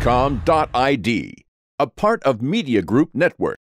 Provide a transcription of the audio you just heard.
Medcom.id, a part of Media Group Network.